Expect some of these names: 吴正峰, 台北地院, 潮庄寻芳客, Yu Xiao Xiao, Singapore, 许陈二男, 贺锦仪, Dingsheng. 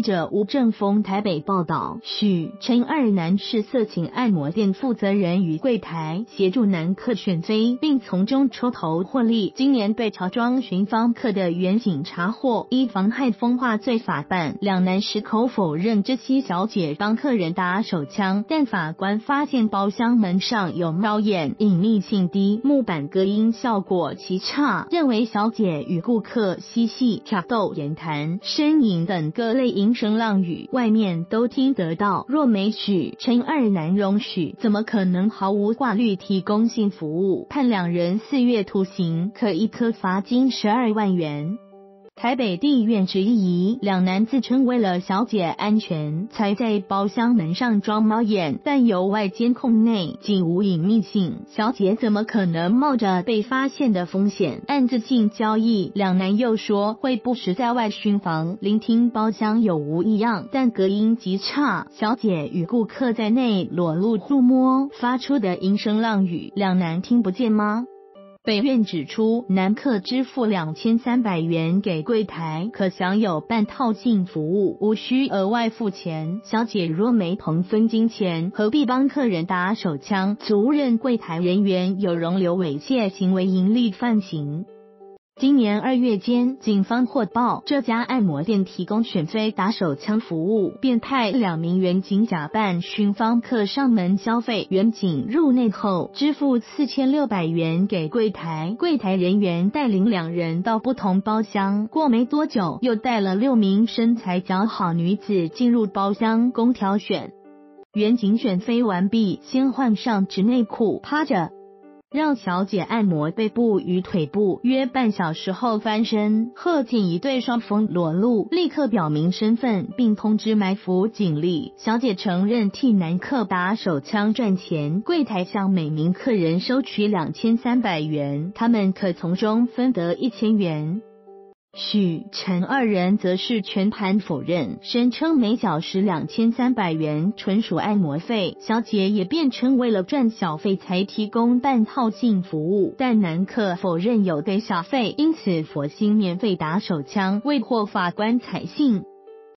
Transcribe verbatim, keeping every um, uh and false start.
记者吴正峰台北报道，许陈二男是色情按摩店负责人与柜台，协助男客选妃，并从中抽头获利。今年被潮庄寻芳客的远警查获，依妨害风化罪法办。两男矢口否认这妻小姐帮客人打手枪，但法官发现包厢门上有猫眼，隐秘性低，木板隔音效果极差，认为小姐与顾客嬉戏、挑逗、言谈、呻吟等各类淫声浪语，外面都听得到。若没许陈二男容许，怎么可能毫无挂虑提供性服务？判两人四月徒刑，可一科罚金十二万元。台北地院质疑，两男自称为了小姐安全，才在包厢门上装猫眼，但由外监控内仅无隐秘性，小姐怎么可能冒着被发现的风险？暗自性交易，两男又说会不时在外巡防，聆听包厢有无异样，但隔音极差，小姐与顾客在内裸露触摸，发出的淫声浪语，两男听不见吗？北院指出，男客支付两千三百元给柜台，可享有半套性服务，无需额外付钱。小姐若没同分金钱，何必帮客人打手枪？足认柜台人员有容留猥亵行为盈利犯行。今年二月间，警方获报这家按摩店提供选妃打手枪服务，便派两名员警假扮寻芳客上门消费。员警入内后，支付四千六百元给柜台，柜台人员带领两人到不同包厢。过没多久，又带了六名身材姣好女子进入包厢供挑选。员警选妃完毕，先换上直内裤，趴着让小姐按摩背部与腿部，约半小时后翻身，贺锦仪对双方裸露，立刻表明身份，并通知埋伏警力。小姐承认替男客打手枪赚钱，柜台向每名客人收取两千三百元，他们可从中分得一千元。许陈二人则是全盘否认，声称每小时两千三百元纯属按摩费，小姐也辩称为了赚小费才提供半套性服务，但男客否认有给小费，因此佛心免费打手枪，未获法官采信。